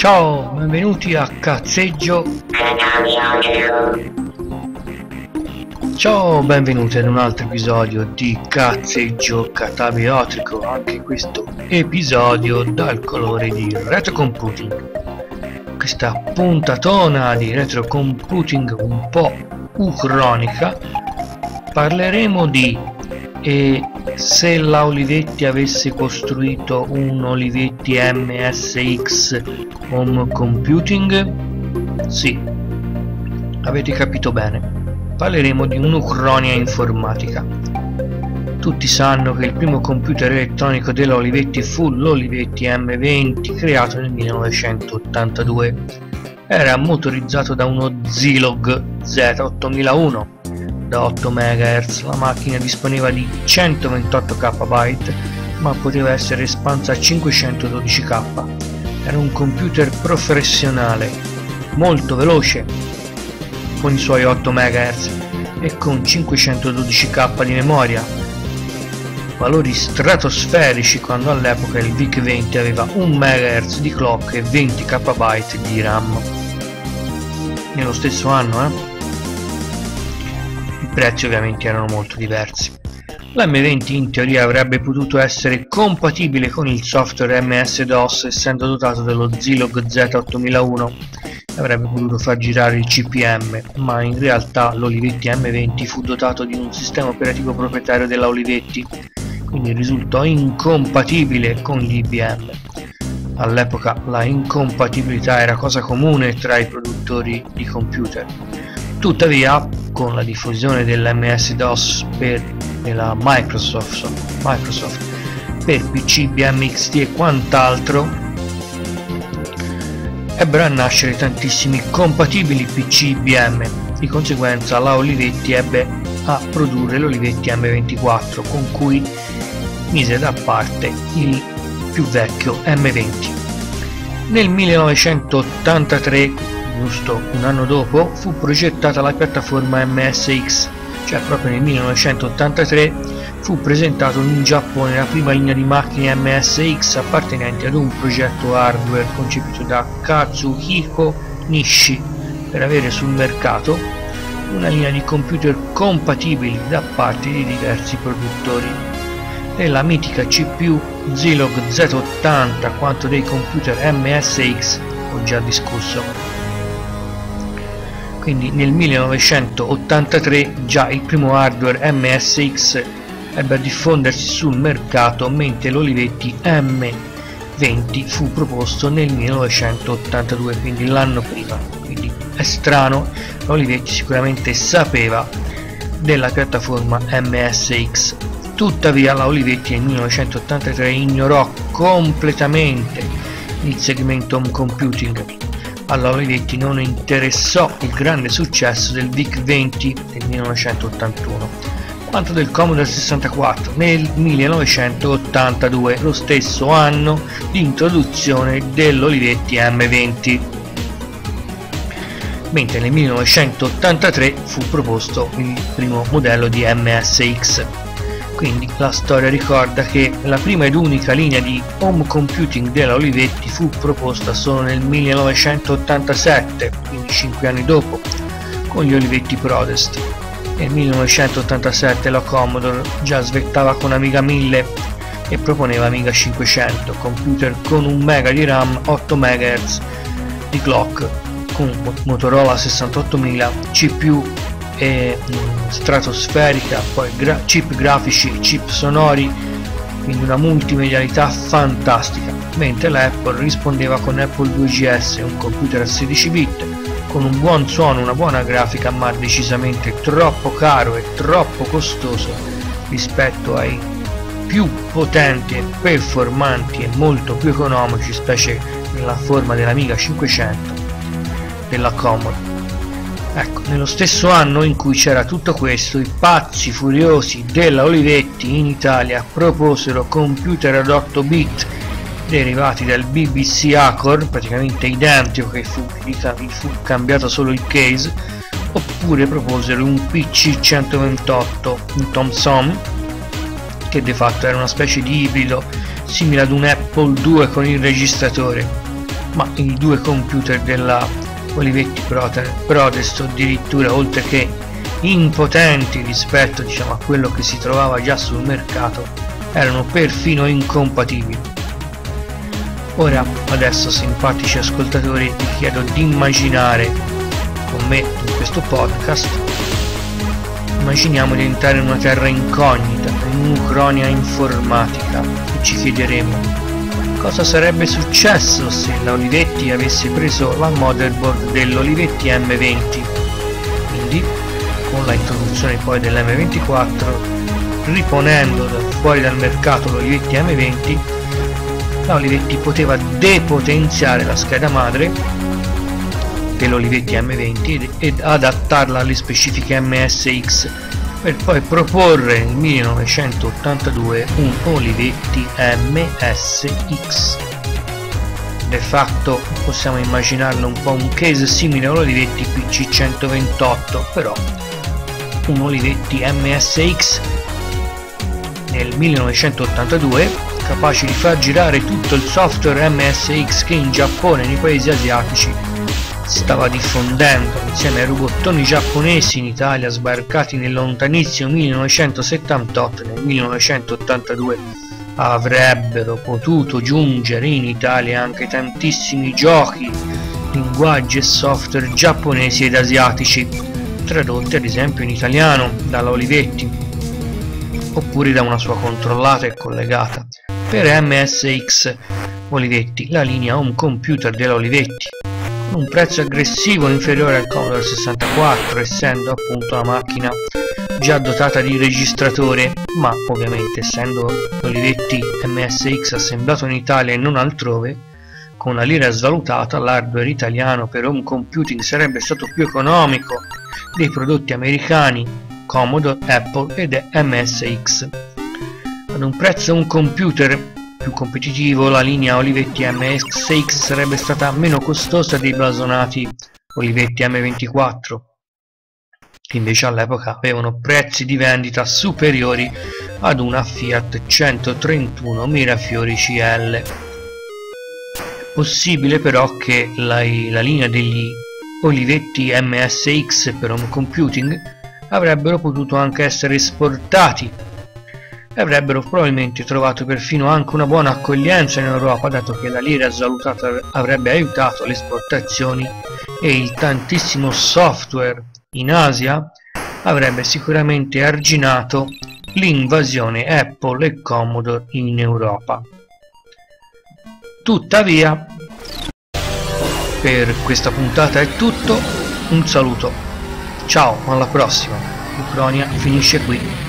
Ciao, benvenuti a Cazzeggio. Ciao, benvenuti ad un altro episodio di Cazzeggio Katabiotrico. Anche questo episodio dal colore di retrocomputing. Questa puntatona di retrocomputing un po' ucronica. Parleremo di se la Olivetti avesse costruito un Olivetti MSX home computing. Sì, avete capito bene, parleremo di un'Ucronia informatica. Tutti sanno che il primo computer elettronico della Olivetti fu l'Olivetti M20, creato nel 1982. Era motorizzato da uno Zilog Z8001 da 8 MHz, la macchina disponeva di 128 KB, ma poteva essere espansa a 512 K. Era un computer professionale, molto veloce, con i suoi 8 MHz e con 512 K di memoria. Valori stratosferici, quando all'epoca il VIC-20 aveva 1 MHz di clock e 20 KB di RAM. Nello stesso anno, i prezzi ovviamente erano molto diversi. L'M20 in teoria avrebbe potuto essere compatibile con il software MS-DOS, essendo dotato dello Zilog Z8001, avrebbe potuto far girare il CPM, ma in realtà l'Olivetti M20 fu dotato di un sistema operativo proprietario della Olivetti, quindi risultò incompatibile con l'IBM. All'epoca la incompatibilità era cosa comune tra i produttori di computer. Tuttavia, con la diffusione dell'MS-DOS della Microsoft per PC, BMXT e quant'altro, ebbero a nascere tantissimi compatibili PC IBM. Di conseguenza la Olivetti ebbe a produrre l'Olivetti M24, con cui mise da parte il più vecchio M20. Nel 1983, giusto un anno dopo, fu progettata la piattaforma MSX, cioè proprio nel 1983 fu presentato in Giappone la prima linea di macchine MSX appartenenti ad un progetto hardware concepito da Kazuhiko Nishi per avere sul mercato una linea di computer compatibili da parte di diversi produttori. E la mitica CPU Zilog Z80 quanto dei computer MSX ho già discusso. Quindi nel 1983 già il primo hardware MSX ebbe a diffondersi sul mercato, mentre l'Olivetti M20 fu proposto nel 1982, quindi l'anno prima. Quindi è strano, l'Olivetti sicuramente sapeva della piattaforma MSX. Tuttavia la Olivetti nel 1983 ignorò completamente il segmento home computing. Alla Olivetti non interessò il grande successo del VIC-20 del 1981, quanto del Commodore 64 nel 1982, lo stesso anno di introduzione dell'Olivetti M20, mentre nel 1983 fu proposto il primo modello di MSX. Quindi la storia ricorda che la prima ed unica linea di home computing della Olivetti fu proposta solo nel 1987, quindi 5 anni dopo, con gli Olivetti Prodest. Nel 1987 la Commodore già svettava con Amiga 1000 e proponeva Amiga 500, computer con 1 MB di RAM, 8 MHz di clock, con Motorola 68000, CPU stratosferica, poi chip grafici, chip sonori, quindi una multimedialità fantastica, mentre la Apple rispondeva con Apple 2GS, un computer a 16 bit con un buon suono, una buona grafica, ma decisamente troppo caro e troppo costoso rispetto ai più potenti e performanti e molto più economici, specie nella forma dell'Amiga 500 della Commodore. Ecco, nello stesso anno in cui c'era tutto questo, i pazzi furiosi della Olivetti in Italia proposero computer ad 8 bit derivati dal BBC Acorn, praticamente identico, che fu cambiato solo il case, oppure proposero un PC128, un Thomson, che di fatto era una specie di ibrido simile ad un Apple 2 con il registratore. ma i due computer della Olivetti Prodest, addirittura oltre che impotenti rispetto, diciamo, a quello che si trovava già sul mercato, erano perfino incompatibili. Ora, adesso, simpatici ascoltatori, vi chiedo di immaginare con me in questo podcast, immaginiamo di entrare in una terra incognita, in un'Ucronia informatica, e ci chiederemo cosa sarebbe successo se la Olivetti avesse preso la motherboard dell'Olivetti M20. Quindi, con la introduzione poi dell'M24, riponendo fuori dal mercato l'Olivetti M20, la Olivetti poteva depotenziare la scheda madre dell'Olivetti M20 ed adattarla alle specifiche MSX, per poi proporre nel 1982 un Olivetti MSX. De fatto possiamo immaginarlo un po' un case simile all'Olivetti PC128, però un Olivetti MSX nel 1982 capace di far girare tutto il software MSX che in Giappone e nei paesi asiatici stava diffondendo, insieme ai robottoni giapponesi in Italia sbarcati nel lontanissimo 1978. Nel 1982 avrebbero potuto giungere in Italia anche tantissimi giochi, linguaggi e software giapponesi ed asiatici, tradotti ad esempio in italiano dalla Olivetti, oppure da una sua controllata e collegata. Per MSX Olivetti, la linea home computer della Olivetti, con un prezzo aggressivo inferiore al Commodore 64, essendo appunto la macchina già dotata di registratore, ma ovviamente essendo l'Olivetti MSX assemblato in Italia e non altrove, con la lira svalutata l'hardware italiano per home computing sarebbe stato più economico dei prodotti americani Commodore, Apple ed MSX. Ad un prezzo un computer più competitivo, la linea Olivetti MSX sarebbe stata meno costosa dei blasonati Olivetti M24, che invece all'epoca avevano prezzi di vendita superiori ad una Fiat 131 Mirafiori CL. È possibile però che la linea degli Olivetti MSX per home computing avrebbero potuto anche essere esportati, avrebbero probabilmente trovato perfino anche una buona accoglienza in Europa, dato che la lira svalutata avrebbe aiutato le esportazioni e il tantissimo software in Asia avrebbe sicuramente arginato l'invasione Apple e Commodore in Europa. Tuttavia, per questa puntata è tutto, un saluto, ciao, alla prossima. Ucronia finisce qui.